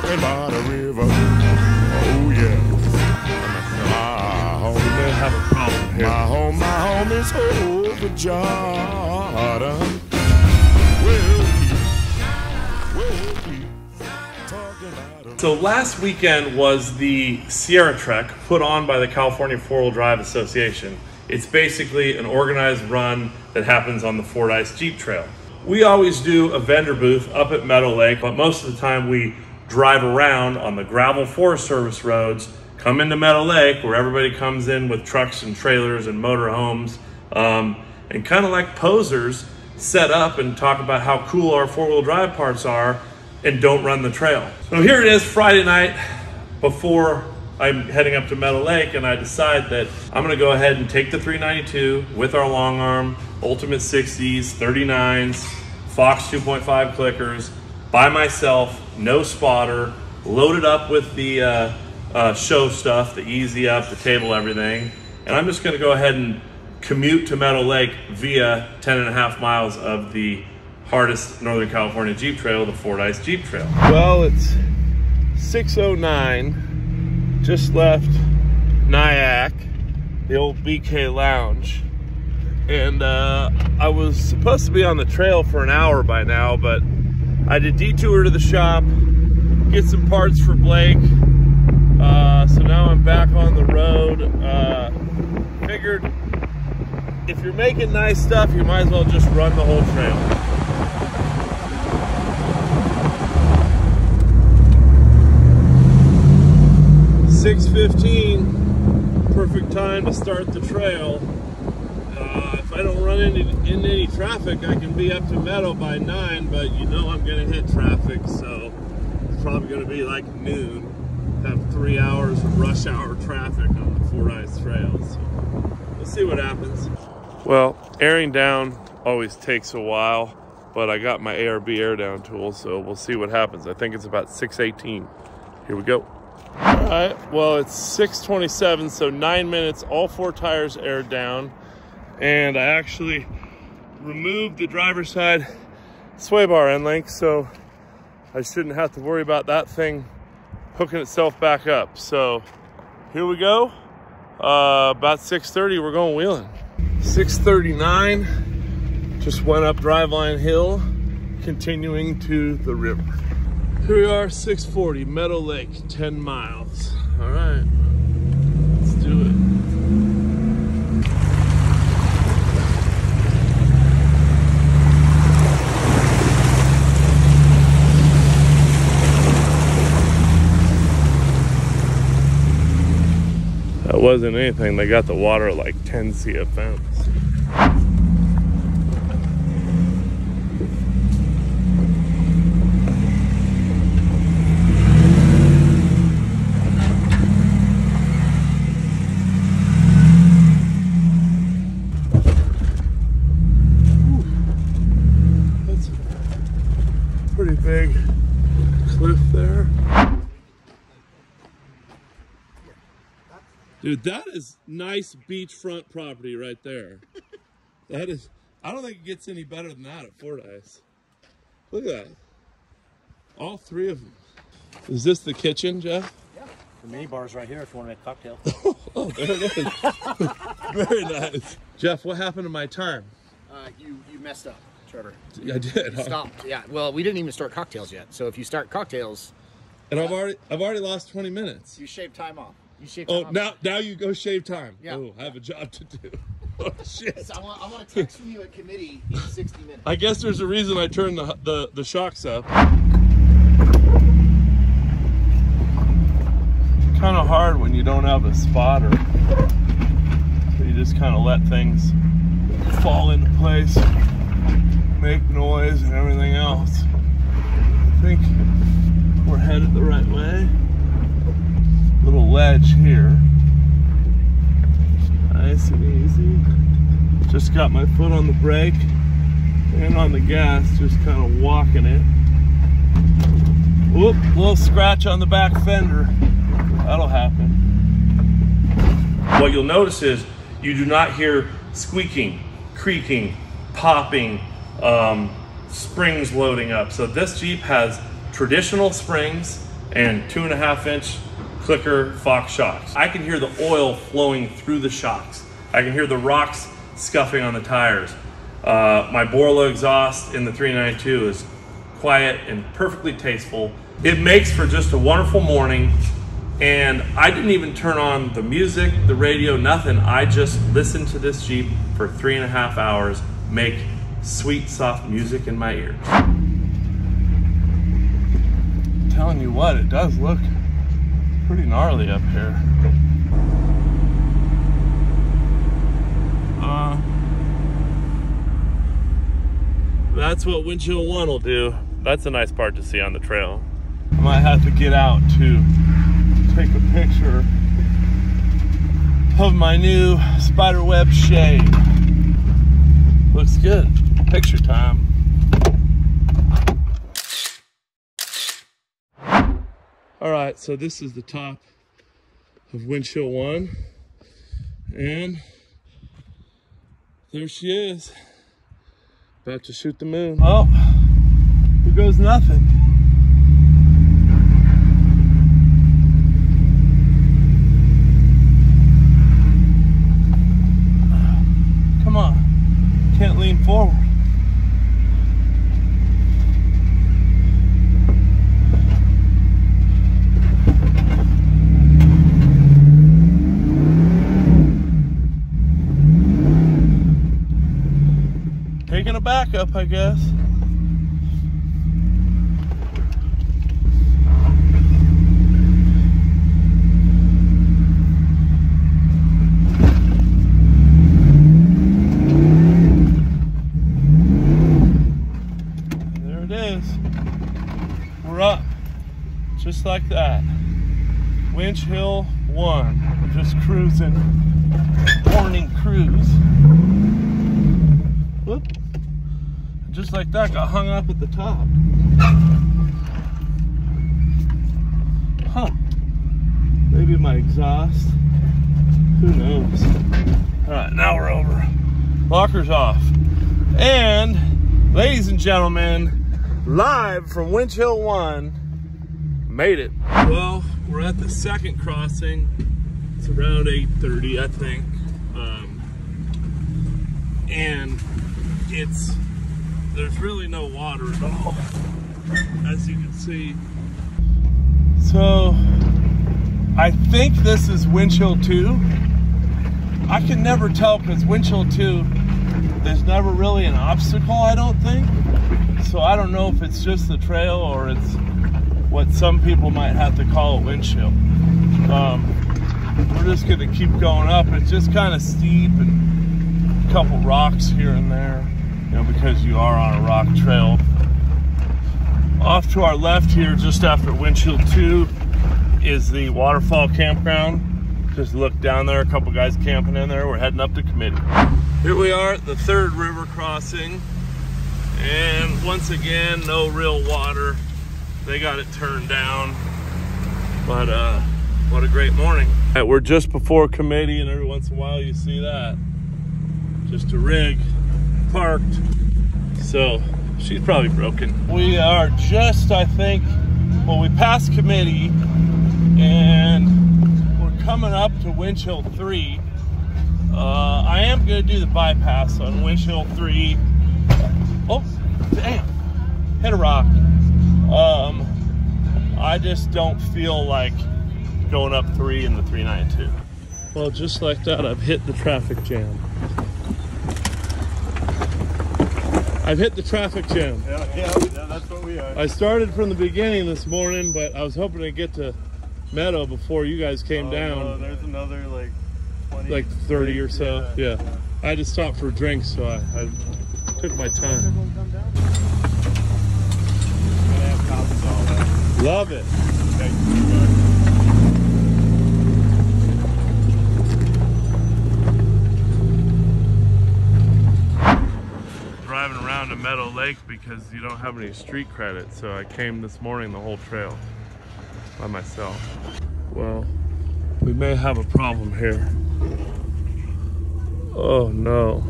talking about a river. Oh yeah. My home is over Jordan. So last weekend was the Sierra Trek put on by the California Four-Wheel Drive Association. It's basically an organized run that happens on the Fordyce Jeep Trail. We always do a vendor booth up at Meadow Lake, but most of the time we drive around on the gravel Forest Service roads, come into Meadow Lake where everybody comes in with trucks and trailers and motorhomes, and kind of like posers, set up and talk about how cool our four-wheel drive parts are and don't run the trail. So here it is Friday night before I'm heading up to Meadow Lake, and I decide that I'm gonna go ahead and take the 392 with our long arm, Ultimate 60s, 39s, Fox 2.5 clickers, by myself, no spotter, loaded up with the show stuff, the easy up, the table, everything. And I'm just gonna go ahead and commute to Meadow Lake via 10.5 miles of the hardest Northern California Jeep Trail, the Fordyce Jeep Trail. Well, it's 6:09, just left Nyack, the old BK Lounge. And I was supposed to be on the trail for an hour by now, but I did detour to the shop, get some parts for Blake. So now I'm back on the road. Figured if you're making nice stuff, you might as well just run the whole trail. Perfect time to start the trail. If I don't run into any traffic, I can be up to Meadow by 9, but you know I'm gonna hit traffic, so it's probably gonna be like noon. Have 3 hours of rush hour traffic on the Fordyce Trail, so we'll see what happens. Well, airing down always takes a while, but I got my ARB air down tool, so we'll see what happens. I think it's about 6:18. Here we go. All right, well, it's 6:27, so 9 minutes, all 4 tires aired down. And I actually removed the driver's side sway bar end link, so I shouldn't have to worry about that thing hooking itself back up. So here we go. About 6:30, we're going wheeling. 6:39, just went up Driveline Hill, continuing to the river. Here we are, 6:40, Meadow Lake, 10 miles. All right, let's do it. That wasn't anything. They got the water like 10 CFMs. Big cliff there. Dude, that is nice beachfront property right there. That is, I don't think it gets any better than that at Fordyce. Look at that. All 3 of them. Is this the kitchen, Jeff? Yeah. The mini bar's right here if you want to make a cocktail. Oh, there it is. Very nice. Jeff, what happened to my time? You messed up, Trevor. I did. Stopped. Yeah. Well, we didn't even start cocktails yet. So if you start cocktails, and I've already lost 20 minutes. You shaved time off. You shaved. Time off. Now you go shave time. Yeah. Oh, I have a job to do. Oh shit. So I want to text from you at committee in 60 minutes. I guess there's a reason I turned the shocks up. It's kind of hard when you don't have a spotter. So you just kind of let things fall into place. Make noise and everything else. I think we're headed the right way. Little ledge here. Nice and easy. Just got my foot on the brake and on the gas, just kind of walking it. Whoop, little scratch on the back fender. That'll happen. What you'll notice is you do not hear squeaking, creaking, popping, springs loading up. So this Jeep has traditional springs and 2.5-inch clicker Fox shocks. I can hear the oil flowing through the shocks. I can hear the rocks scuffing on the tires. My Borla exhaust in the 392 is quiet and perfectly tasteful. It makes for just a wonderful morning, and I didn't even turn on the music, the radio, nothing. I just listened to this Jeep for 3.5 hours, make sweet, soft music in my ear. I'm telling you what, it does look pretty gnarly up here. That's what Winch Hill 1 will do. That's a nice part to see on the trail. I might have to get out to take a picture of my new spiderweb shade. Looks good. Picture time. All right, so this is the top of Winch Hill 1, and there she is, about to shoot the moon. Oh, here goes nothing. Come on, can't lean forward. Taking a backup, I guess. There it is. We're up, just like that. Winch Hill 1. We're just cruising, morning cruise. Whoop. Just like that, got hung up at the top. Huh. Maybe my exhaust. Who knows? Alright, now we're over. Locker's off. And, ladies and gentlemen, live from Winch Hill 1, made it. Well, we're at the second crossing. It's around 8:30, I think. And there's really no water at all, as you can see. So, I think this is Winch Hill 2. I can never tell because Winch Hill 2, there's never really an obstacle, I don't think. So I don't know if it's just the trail or it's what some people might have to call a Winch Hill. We're just gonna keep going up. It's just kind of steep and a couple rocks here and there. You know, because you are on a rock trail. Off to our left here, just after Winch Hill 2, is the waterfall campground. Just look down there, a couple guys camping in there. We're heading up to committee. Here we are at the third river crossing. And once again, no real water. They got it turned down. But what a great morning. All right, we're just before committee, and every once in a while you see that. Just a rig. Parked, so she's probably broken. We are just, I think, well, we passed committee and we're coming up to Winch Hill 3. I am gonna do the bypass on Winch Hill 3. Oh, damn, hit a rock. I just don't feel like going up 3 in the 392. Well, just like that, I've hit the traffic jam. I've hit the traffic jam. Yeah, that's what we are. I started from the beginning this morning, but I was hoping to get to Meadow before you guys came down. No, there's another like 20, like 30 or so. Yeah. I had to stop for drinks, so I took my time. Love it. Driving around to Meadow Lake because you don't have any street credit, so I came this morning the whole trail by myself. Well, we may have a problem here. Oh no.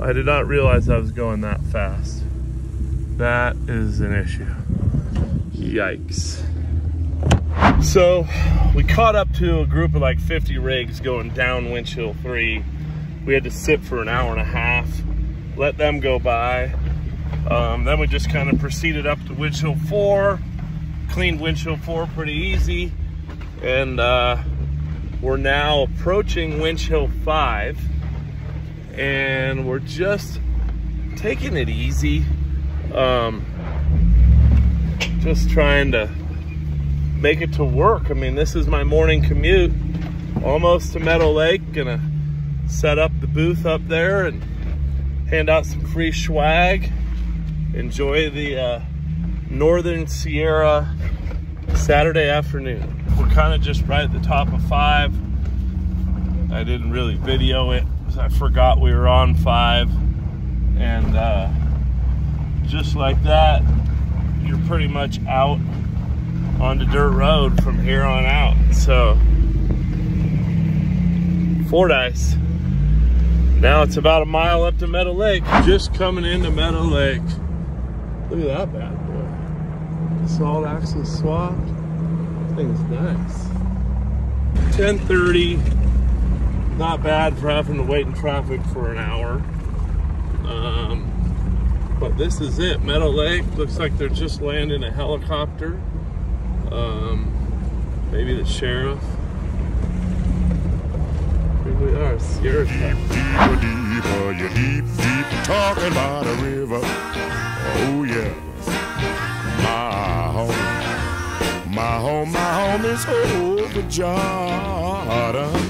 I did not realize I was going that fast. That is an issue. Yikes. So we caught up to a group of like 50 rigs going down Winch Hill 3. We had to sit for an hour and a half, let them go by. Then we just kind of proceeded up to Winch Hill 4, cleaned Winch Hill 4 pretty easy. And we're now approaching Winch Hill 5, and we're just taking it easy. Just trying to make it to work. I mean, this is my morning commute, almost to Meadow Lake. Gonna set up the booth up there and hand out some free swag. Enjoy the Northern Sierra Saturday afternoon. We're kind of just right at the top of 5. I didn't really video it. I forgot we were on 5. And just like that, you're pretty much out on the dirt road from here on out. So, Fordyce. Now it's about a mile up to Meadow Lake. Just coming into Meadow Lake. Look at that bad boy. Salt axle swapped. Thing's nice. 10:30, not bad for having to wait in traffic for an hour. But this is it. Meadow Lake looks like they're just landing a helicopter. Maybe the sheriff. Here we are, Sierra Trek. You deep talking about a river. Oh yeah, my home. My home is over Jordan.